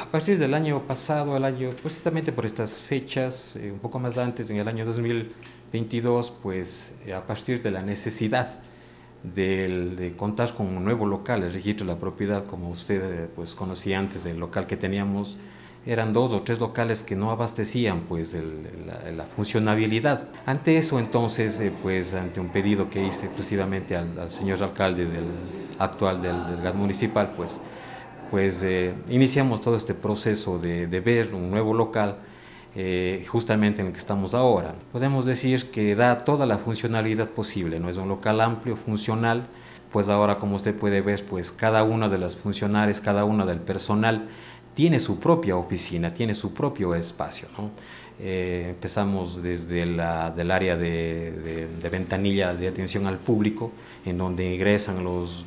A partir del año pasado, al año, precisamente por estas fechas, un poco más antes, en el año 2022, pues a partir de la necesidad de contar con un nuevo local, el registro de la propiedad, como usted pues conocía antes, el local que teníamos, eran 2 o 3 locales que no abastecían pues la funcionabilidad. Ante eso, entonces, pues ante un pedido que hice exclusivamente al señor alcalde del GAD municipal, pues iniciamos todo este proceso de ver un nuevo local, justamente en el que estamos ahora. Podemos decir que da toda la funcionalidad posible, ¿no? Es un local amplio, funcional. Pues ahora, como usted puede ver, pues cada una de las funcionarias, cada una del personal tiene su propia oficina, tiene su propio espacio, ¿no? Empezamos desde del área de ventanilla de atención al público, en donde ingresan los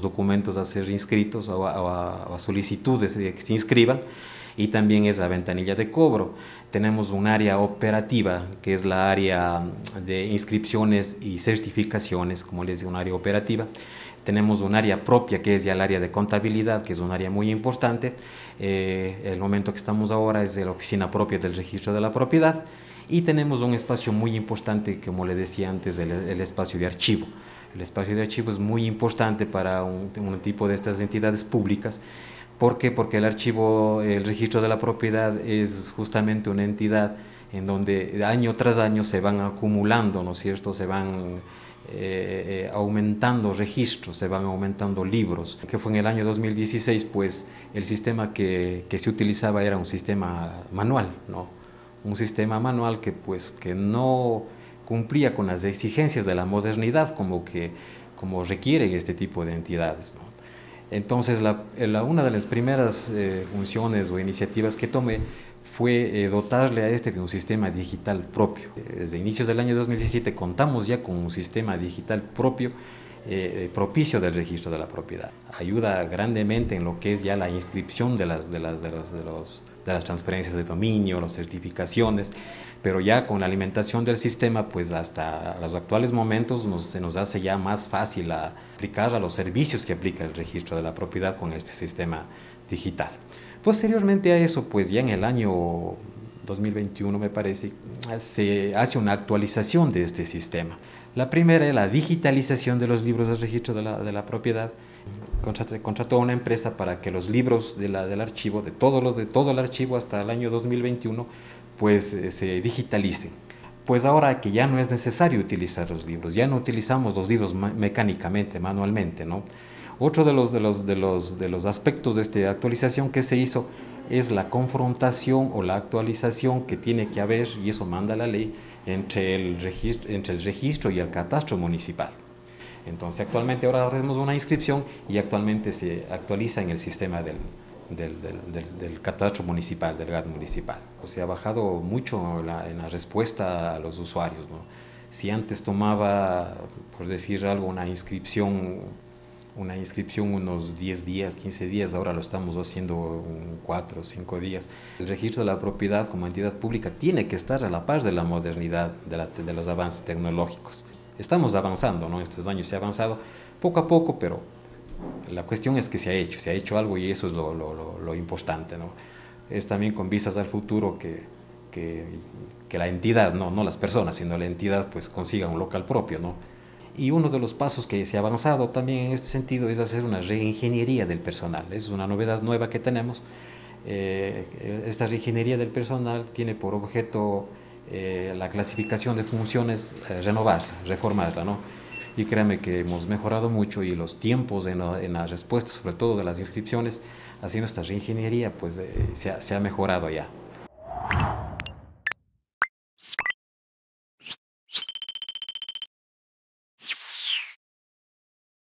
documentos a ser inscritos o a solicitudes de que se inscriban, y también es la ventanilla de cobro. Tenemos un área operativa, que es la área de inscripciones y certificaciones, como les digo, un área operativa. Tenemos un área propia, que es ya el área de contabilidad, que es un área muy importante. El momento que estamos ahora es de la oficina propia del registro de la propiedad. Y tenemos un espacio muy importante, como le decía antes, el espacio de archivo. El espacio de archivo es muy importante para un tipo de estas entidades públicas. ¿Por qué? Porque el archivo, el registro de la propiedad, es justamente una entidad en donde año tras año se van acumulando, ¿no es cierto? Se van aumentando registros, se van aumentando libros. Que fue en el año 2016, pues el sistema que se utilizaba era un sistema manual, ¿no? Un sistema manual que, pues, que no cumplía con las exigencias de la modernidad como requieren este tipo de entidades, ¿no? Entonces, una de las primeras funciones o iniciativas que tomé fue dotarle a de un sistema digital propio. Desde inicios del año 2017 contamos ya con un sistema digital propio, propicio del registro de la propiedad. Ayuda grandemente en lo que es ya la inscripción de las transferencias de dominio, las certificaciones, pero ya con la alimentación del sistema, pues hasta los actuales momentos se nos hace ya más fácil aplicar a los servicios que aplica el registro de la propiedad con este sistema digital. Posteriormente a eso, pues ya en el año 2021, me parece, se hace una actualización de este sistema. La primera es la digitalización de los libros del registro de la propiedad. Contrató a una empresa para que los libros del archivo, de todo el archivo hasta el año 2021, pues se digitalicen. Pues ahora que ya no es necesario utilizar los libros, ya no utilizamos los libros mecánicamente, manualmente, ¿no? Otro de los aspectos de esta actualización que se hizo es la confrontación o la actualización que tiene que haber, y eso manda la ley, entre el registro y el catastro municipal. Entonces, actualmente ahora hacemos una inscripción y actualmente se actualiza en el sistema del catastro municipal, del GAD municipal. O sea, ha bajado mucho en la respuesta a los usuarios, ¿no? Si antes tomaba, por decir algo, una inscripción unos 10 días, 15 días, ahora lo estamos haciendo 4 o 5 días. El registro de la propiedad como entidad pública tiene que estar a la par de la modernidad, de los avances tecnológicos. Estamos avanzando, ¿no? Estos años se ha avanzado poco a poco, pero la cuestión es que se ha hecho algo, y eso es lo importante, ¿no? Es también con vistas al futuro que la entidad, no las personas, sino la entidad, pues consiga un local propio, ¿no? Y uno de los pasos que se ha avanzado también en este sentido es hacer una reingeniería del personal. Es una novedad nueva que tenemos. Esta reingeniería del personal tiene por objeto la clasificación de funciones, renovarla, reformarla, ¿no? Y créanme que hemos mejorado mucho, y los tiempos en la respuesta, sobre todo de las inscripciones, haciendo esta reingeniería, pues se ha mejorado ya.